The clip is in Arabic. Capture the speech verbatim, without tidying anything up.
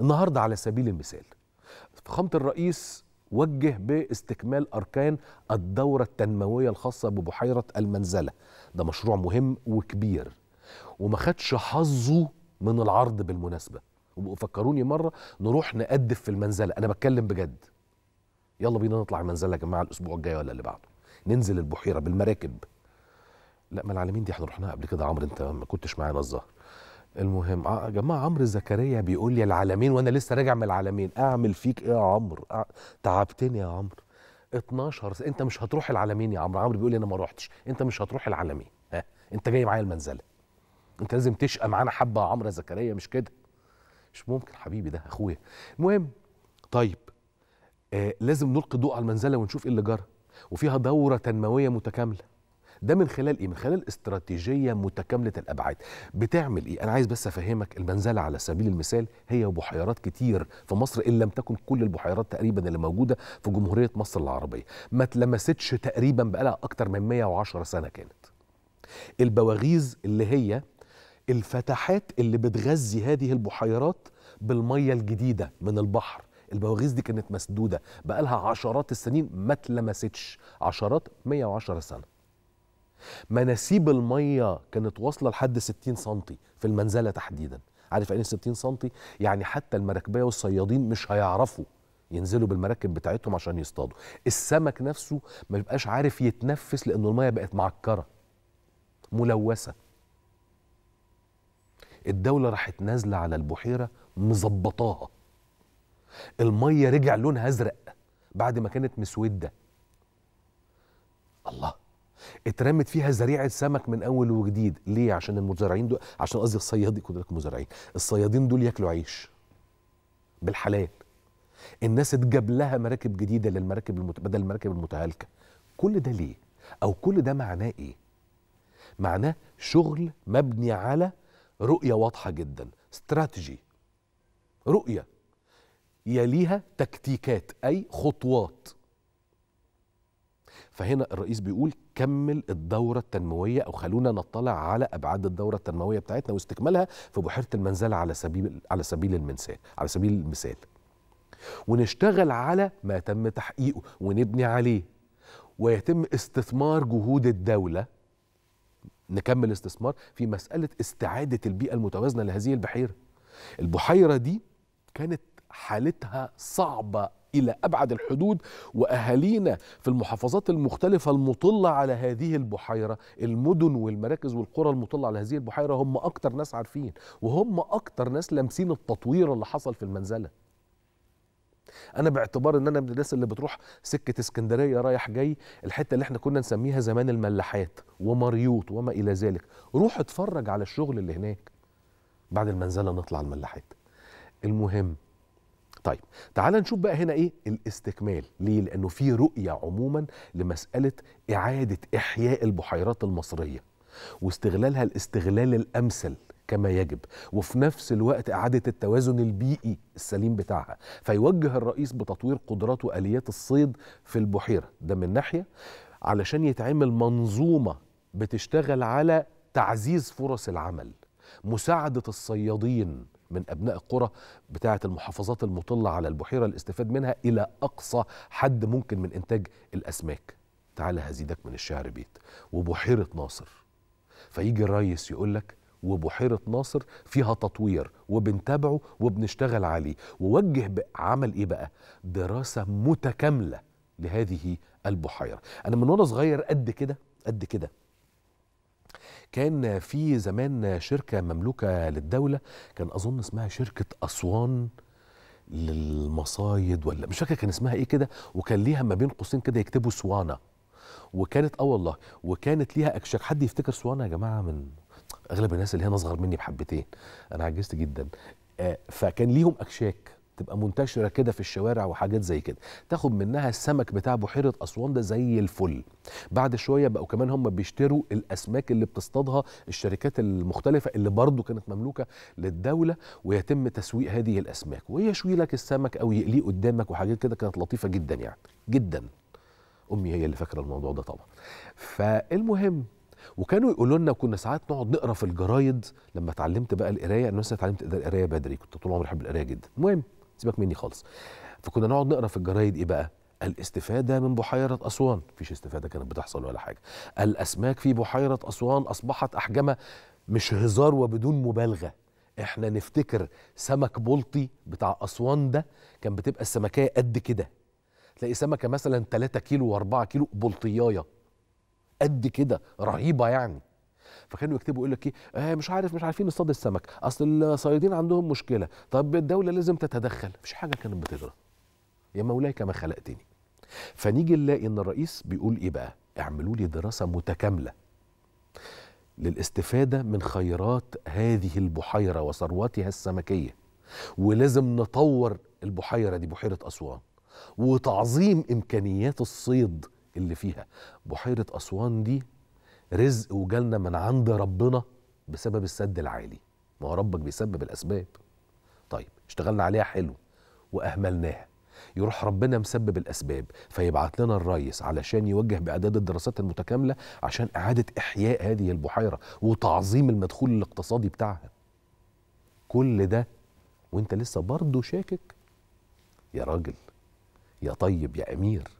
النهارده على سبيل المثال فخامة الرئيس وجه باستكمال أركان الدورة التنموية الخاصة ببحيرة المنزلة. ده مشروع مهم وكبير وما خدش حظه من العرض بالمناسبة، وفكروني مرة نروح نقدف في المنزلة، أنا بتكلم بجد. يلا بينا نطلع المنزلة يا جماعة الأسبوع الجاي ولا اللي بعده، ننزل البحيرة بالمراكب. لا ما العالمين دي احنا رحناها قبل كده يا عمرو، أنت ما كنتش معانا الظاهر. المهم يا جماعه عمرو زكريا بيقول لي العالمين وانا لسه راجع من العالمين، اعمل فيك ايه يا عمرو؟ أع... تعبتني يا عمرو. اتناشر انت مش هتروح العالمين يا عمرو، عمرو بيقول لي انا ما روحتش، انت مش هتروح العالمين، ها انت جاي معايا المنزله. انت لازم تشقى معانا حبه يا عمرو زكريا، مش كده؟ مش ممكن حبيبي ده اخويا. المهم طيب آه لازم نلقي ضوء على المنزله ونشوف ايه اللي جرى، وفيها دوره تنمويه متكامله. ده من خلال ايه؟ من خلال استراتيجيه متكامله الابعاد، بتعمل ايه؟ انا عايز بس افهمك المنزله على سبيل المثال هي وبحيرات كتير في مصر ان لم تكن كل البحيرات تقريبا اللي موجوده في جمهوريه مصر العربيه، ما اتلمستش تقريبا بقالها اكتر من مية وعشرة سنه كانت. البواغيز اللي هي الفتحات اللي بتغذي هذه البحيرات بالميه الجديده من البحر، البواغيز دي كانت مسدوده بقالها عشرات السنين ما اتلمستش، عشرات مية وعشرة سنه. مناسيب الميه كانت واصله لحد ستين سنتي في المنزله تحديدا، عارف يعني ستين سنتي؟ يعني حتى المراكبيه والصيادين مش هيعرفوا ينزلوا بالمراكب بتاعتهم عشان يصطادوا، السمك نفسه ما بيبقاش عارف يتنفس لانه الميه بقت معكره ملوثه. الدوله راحت نازله على البحيره مظبطاها. الميه رجع لونها ازرق بعد ما كانت مسوده. الله، اترمت فيها زريعه سمك من اول وجديد، ليه؟ عشان المزارعين دول، عشان قصدي الصيادين، كنت لك مزارعين، الصيادين دول ياكلوا عيش بالحلال. الناس اتجاب لها مراكب جديده للمراكب المت... بدل المراكب المتهالكه. كل ده ليه؟ او كل ده معناه ايه؟ معناه شغل مبني على رؤيه واضحه جدا، استراتيجي. رؤيه يليها تكتيكات اي خطوات. فهنا الرئيس بيقول كمل الدورة التنموية، أو خلونا نطلع على أبعاد الدورة التنموية بتاعتنا واستكمالها في بحيرة المنزلة على سبيل على سبيل المثال، على سبيل المثال. ونشتغل على ما تم تحقيقه ونبني عليه، ويتم استثمار جهود الدولة، نكمل استثمار في مسألة استعادة البيئة المتوازنة لهذه البحيرة. البحيرة دي كانت حالتها صعبة إلى أبعد الحدود، وأهالينا في المحافظات المختلفة المطلة على هذه البحيرة، المدن والمراكز والقرى المطلة على هذه البحيرة هم أكتر ناس عارفين، وهم أكتر ناس لامسين التطوير اللي حصل في المنزلة. أنا باعتبار إن أنا من الناس اللي بتروح سكة اسكندرية رايح جاي، الحتة اللي إحنا كنا نسميها زمان الملاحات ومريوط وما إلى ذلك، روح اتفرج على الشغل اللي هناك. بعد المنزلة نطلع الملاحات. المهم طيب تعال نشوف بقى هنا ايه الاستكمال، ليه؟ لانه في رؤيه عموما لمساله اعاده احياء البحيرات المصريه واستغلالها الاستغلال الامثل كما يجب، وفي نفس الوقت اعاده التوازن البيئي السليم بتاعها. فيوجه الرئيس بتطوير قدرات واليات الصيد في البحيره، ده من ناحيه علشان يتعمل منظومه بتشتغل على تعزيز فرص العمل، مساعده الصيادين من أبناء القرى بتاعة المحافظات المطلة على البحيرة الاستفاد منها إلى أقصى حد ممكن من إنتاج الأسماك. تعالى هزيدك من الشعر بيت، وبحيرة ناصر فيجي الريس يقولك وبحيرة ناصر فيها تطوير وبنتابعه وبنشتغل عليه، ووجه بعمل إيه بقى؟ دراسة متكاملة لهذه البحيرة. أنا من وأنا صغير قد كده قد كده كان في زمان شركة مملوكة للدولة، كان أظن اسمها شركة أسوان للمصايد ولا مش فاكر كان اسمها إيه كده، وكان ليها ما بين قوسين كده يكتبوا سوانا، وكانت آه والله وكانت ليها أكشاك. حد يفتكر سوانا يا جماعة؟ من أغلب الناس اللي هنا أصغر مني بحبتين، أنا عجزت جدا. آه فكان ليهم أكشاك تبقى منتشرة كده في الشوارع وحاجات زي كده، تاخد منها السمك بتاع بحيرة أسوان ده زي الفل. بعد شوية بقوا كمان هم بيشتروا الأسماك اللي بتصطادها الشركات المختلفة اللي برضو كانت مملوكة للدولة، ويتم تسويق هذه الأسماك ويشوي لك السمك أو يقليه قدامك وحاجات كده، كانت لطيفة جدا يعني جدا. أمي هي اللي فاكرة الموضوع ده طبعا. فالمهم وكانوا يقولوا لنا، كنا ساعات نقعد نقرا في الجرايد. لما اتعلمت بقى القرايه، انا لسه اتعلمت القرايه بدري، كنت طول عمري بحب القرايه جدا. المهم سيبك مني خالص. فكنا نقعد نقرا في الجرايد ايه بقى؟ الاستفاده من بحيره اسوان، مفيش استفاده كانت بتحصل ولا حاجه. الاسماك في بحيره اسوان اصبحت احجامها، مش هزار وبدون مبالغه، احنا نفتكر سمك بلطي بتاع اسوان ده كان بتبقى السمكيه قد كده، تلاقي سمكه مثلا ثلاثة كيلو وأربعة كيلو بلطيايه قد كده، رهيبه يعني. فكانوا يكتبوا يقول لك ايه، مش عارف مش عارفين نصطاد السمك، اصل الصيادين عندهم مشكله، طب الدوله لازم تتدخل. مفيش حاجه كانت بتجرى، يا مولاي كما خلقتني. فنيجي نلاقي ان الرئيس بيقول ايه بقى؟ اعملوا لي دراسه متكامله للاستفاده من خيرات هذه البحيره وثروتها السمكيه، ولازم نطور البحيره دي، بحيره اسوان، وتعظيم امكانيات الصيد اللي فيها. بحيره اسوان دي رزق وجالنا من عند ربنا بسبب السد العالي، ما هو ربك بيسبب الاسباب. طيب اشتغلنا عليها حلو واهملناها، يروح ربنا مسبب الاسباب فيبعت لنا الريس علشان يوجه باعداد الدراسات المتكامله عشان اعاده احياء هذه البحيره وتعظيم المدخول الاقتصادي بتاعها. كل ده وانت لسه برضه شاكك؟ يا راجل، يا طيب، يا امير،